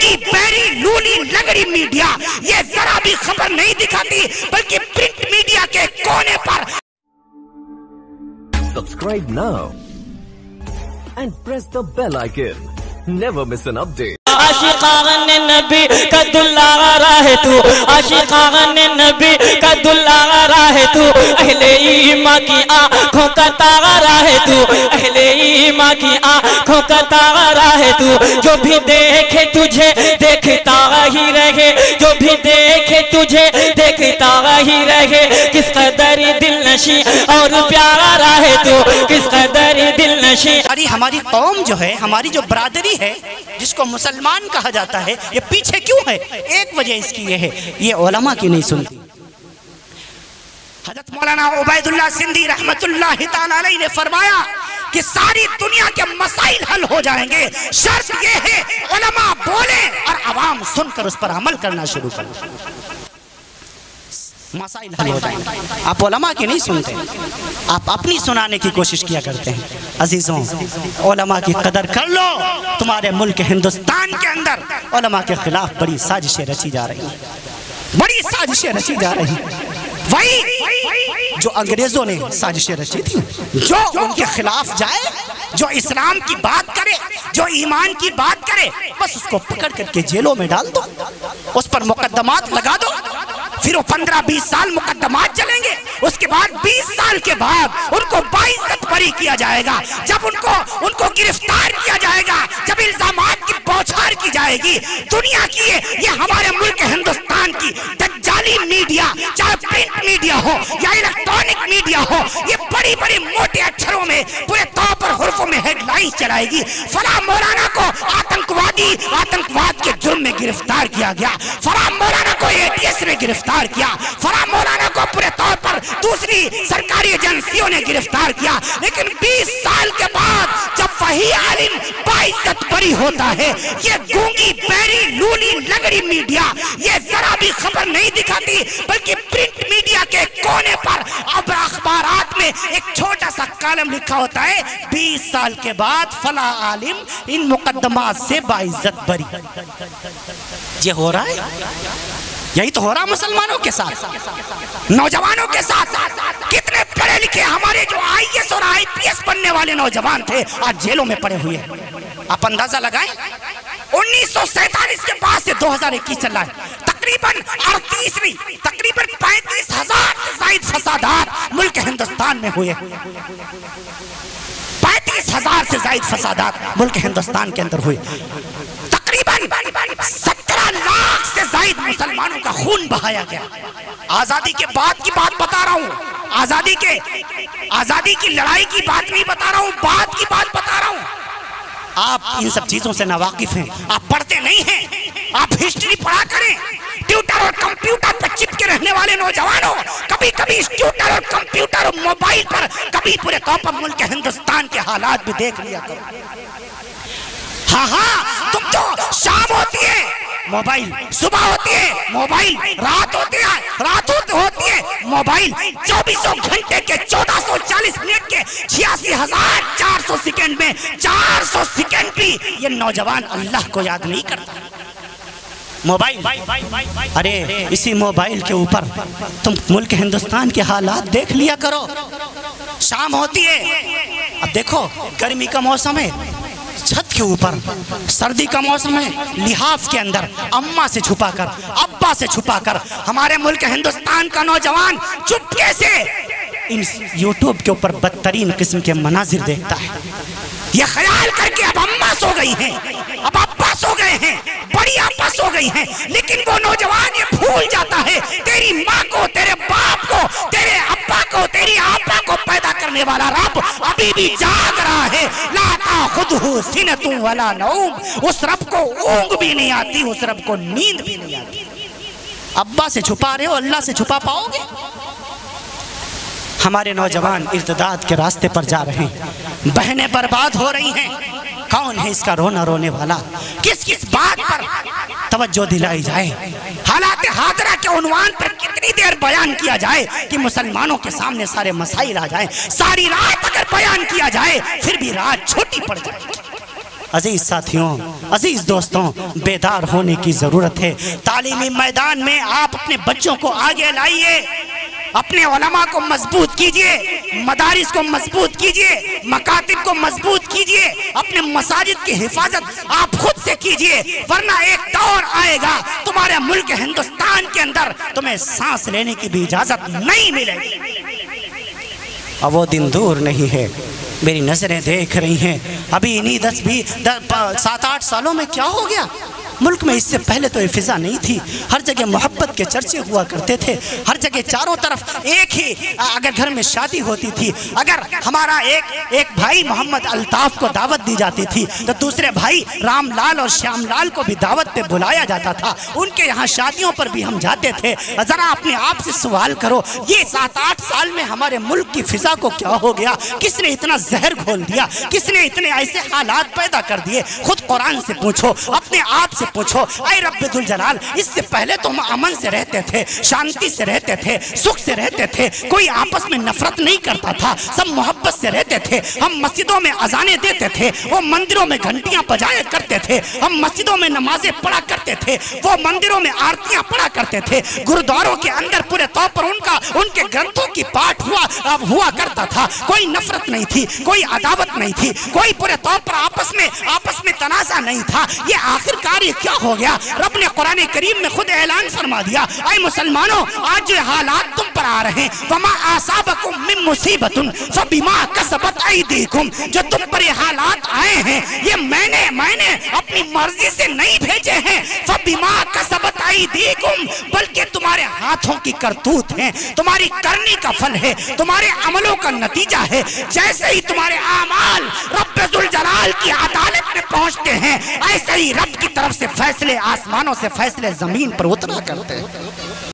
उनकी पैरी लूली लगड़ी मीडिया ये जरा भी खबर नहीं दिखाती बल्कि प्रिंट मीडिया के कोने पर। Subscribe now and press the bell icon, never miss an update. आशिकान नबी का दुलारा है तू, आशिकान नबी का दुलारा है तू, अहले ईमा की आँखों का तारा है तू, अहले ईमा की आँखों का तारा है तू। जो भी देखे तुझे देखता ही रहे, जो भी देखे तुझे देखता ही रहे। किस कदर दिल नशी और प्यारा है तू, किस कदर दिल नशी। अरे हमारी कौम जो है, हमारी जो बरादरी है जिसको मुसलमान कहा जाता है, ये पीछे क्यों है? एक वजह इसकी ये है, ये उलमा की नहीं सुनती। हजरत मौलाना उबैदुल्लाह सिंधी रहमतुल्लाह ताला अलैह ने फरमाया कि सारी दुनिया के मसाइल हल हो जाएंगे, शर्त ये है उलमा बोले और आवाम सुनकर उस पर अमल करना शुरू करें, मसाइल हल हो जाएंगे। आप उलमा की नहीं सुनते, आप अपनी सुनाने की कोशिश किया करते हैं। अजीजों, उलमा की कदर कर लो। तुम्हारे मुल्क हिंदुस्तान के अंदर उलमा के खिलाफ बड़ी साजिशें रची जा रही हैं, बड़ी साजिशें रची जा रही हैं। वही जो अंग्रेजों ने साजिशें रची थी, जो उनके खिलाफ जाए, जो इस्लाम की बात करे, जो ईमान की बात करे, बस उसको पकड़ करके जेलों में डाल दो, उस पर मुकदमात लगा दो, फिर वो 15-20 साल मुकदमात चलेंगे। उसके बाद 20 साल के बाद उनको बाइज्जत बरी किया जाएगा। जब उनको गिरफ्तार किया जाएगा, जब इल्जामात की बौछार की जाएगी दुनिया की, ये हमारे मुल्क हिंदुस्तान की दज्जाली मीडिया, चाहे प्रिंट मीडिया हो या इलेक्ट्रॉनिक मीडिया हो, ये बड़ी बड़ी मोटे अक्षरों में पूरे तौर पर हुर्फों में हेडलाइन चलाएगी। फलां मौलाना को आतंकवादी, आतंकवाद के जुर्म में गिरफ्तार किया गया। फलां मौलाना को एटीएस ने गिरफ्तार किया। फलां मौलाना को पूरे तौर पर दूसरी सरकारी एजेंसियों ने गिरफ्तार किया। लेकिन 20 साल के बाद जब वही आलिम बाइज्जत बरी होता है, ये गूंगी पैरी लूली लगड़ी मीडिया ये जरा भी खबर नहीं दिखाती बल्कि प्रिंट मीडिया के कोने पर अब अखबारात में एक छोटा सा कॉलम लिखा होता है, 20 साल के बाद फला आलिम इन मुकदमा से बाइज्जत बरी। ये हो रहा है, यही तो हो रहा मुसलमानों के साथ, नौजवानों के साथ। कितने पढ़े लिखे हमारे जो आईएएस और आईपीएस बनने वाले नौजवान थे, आज जेलों में पड़े हुए हैं। आप अंदाजा लगाएं, 1947 के बाद से 2021 चल रहा है, तकरीबन 35,000 जायद फसादात मुल्क हिंदुस्तान में हुए। 35,000 से जायद फसादात मुल्क हिंदुस्तान के अंदर हुए। तकरीबन 17 लाख से जायद मुसलमानों का खून बहाया गया। आजादी के बाद की बात बता रहा हूँ, आजादी की लड़ाई की बात नहीं बता रहा हूँ, बाद की बात बता रहा हूँ। आप इन सब चीजों से नावाकिफ हैं, आप पढ़ते नहीं हैं, आप हिस्ट्री पढ़ा करें। ट्यूटर और कंप्यूटर पर चिपके रहने वाले नौजवानों, कभी कभी ट्यूटर और कंप्यूटर और मोबाइल पर कभी पूरे तौर पर मुल्क हिंदुस्तान के हालात भी देख लिया करो। हाँ, तुम जो शाम होती है मोबाइल, सुबह होती है मोबाइल, रात होती है मोबाइल, 2400 घंटे के 1440 मिनट के 86,400 सेकेंड में 400 सेकेंड भी ये नौजवान अल्लाह को याद नहीं करता। मोबाइल, अरे इसी मोबाइल के ऊपर तुम मुल्क हिंदुस्तान के हालात देख लिया करो। शाम होती है, अब देखो गर्मी का मौसम है, छत के ऊपर, सर्दी का मौसम है, लिहाफ के अंदर, अम्मा से छुपाकर, अब्बा से छुपाकर हमारे मुल्क हिंदुस्तान का नौजवान चुपके से इन यूट्यूब के ऊपर बदतरीन किस्म के मनाजिर देखता है। ये ख्याल करके अब अम्मा सो गई हैं, अब अब्बा सो गए हैं, बड़ी अम्मा सो गई हैं, लेकिन वो नौजवान ये भूल जाता है तेरी माँ को, तेरे बाप को, तेरे अब्बा को, तेरी आपा को पैदा करने वाला रब अभी भी जाग रहा है। लाता खुदहू सिनतु वला नौम, उस रब को ऊंग भी नहीं आती, उस रब को नींद भी नहीं आती। अब्बा से छुपा रहे हो, अल्लाह से छुपा पाओगे? हमारे नौजवान इर्तदाद के रास्ते पर जा रहे हैं, बहनें बर्बाद हो रही हैं। कौन है इसका रोना रोने वाला? किस किस बात पर तवज्जो दिलाई जाए? हालात हाजरा के उन्वान पर कितनी देर बयान किया जाए कि मुसलमानों के सामने सारे मसाइल आ जाए? सारी रात अगर बयान किया जाए फिर भी रात छोटी पड़ जाएगी। अजीज़ साथियों, अजीज़ दोस्तों, बेदार होने की ज़रूरत है। तालीमी मैदान में आप अपने बच्चों को आगे लाइए, अपने उलमा को मजबूत कीजिए, मदारिस को मजबूत कीजिए, मकातिब को मजबूत कीजिए, अपने मसाजिद की हिफाजत आप खुद से कीजिए, वरना एक दौर आएगा तुम्हारे मुल्क हिंदुस्तान के अंदर तुम्हें सांस लेने की भी इजाज़त नहीं मिलेगी। अब वो दिन दूर नहीं है, मेरी नज़रें देख रही हैं। अभी इन्हीं 7-8 सालों में क्या हो गया मुल्क में। इससे पहले तो ये फिज़ा नहीं थी, हर जगह मोहब्बत के चर्चे हुआ करते थे, हर जगह चारों तरफ एक ही, अगर घर में शादी होती थी, अगर हमारा एक भाई मोहम्मद अल्ताफ़ को दावत दी जाती थी तो दूसरे भाई रामलाल और श्यामलाल को भी दावत पे बुलाया जाता था, उनके यहाँ शादियों पर भी हम जाते थे। ज़रा अपने आप से सवाल करो, ये 7-8 साल में हमारे मुल्क की फ़िज़ा को क्या हो गया? किसने इतना जहर घोल दिया? किसने इतने ऐसे हालात पैदा कर दिए? खुद कुरान से पूछो, अपने आप से पूछो, ऐ रब्बे ज़ुल जलाल। इससे पहले तो हम अमन से रहते थे, शांति से रहते थे, सुख से रहते थे, कोई आपस में नफरत नहीं करता था, सब मोहब्बत से रहते थे। हम मस्जिदों में अजानें देते थे, वो मंदिरों में घंटियां बजाया करते थे, हम मस्जिदों में नमाजें पढ़ा करते थे, वो मंदिरों में आरतियां पढ़ा करते थे, गुरुद्वारों के अंदर पूरे तौर पर उनके ग्रंथों की पाठ हुआ करता था। कोई नफरत नहीं थी, कोई अदावत नहीं थी, कोई पूरे तौर पर आपस में तनाज़ा नहीं था। ये आखिरकार क्या हो गया? रब ने कुरान करीम में खुद ऐलान फरमा दिया, ऐ मुसलमानों, आज जो हालात तुम पर आ रहे हैं, वमा आसाबकुम मिन मुसीबतुन फबिमा कसबत ऐदीकुम, जो तुम पर ये हालात आए हैं ये मैंने अपनी मर्जी से नहीं भेजे हैं, फबिमा कसबत ऐदीकुम, बल्कि तुम्हारे हाथों की करतूत है, तुम्हारी करनी का फल है, तुम्हारे अमलों का नतीजा है। जैसे ही तुम्हारे आमाल रब जुल जलाल की अदालत में पहुंचते हैं, ऐसे ही रब की तरफ से फैसले आसमानों से फैसले जमीन पर उतरा करते हैं।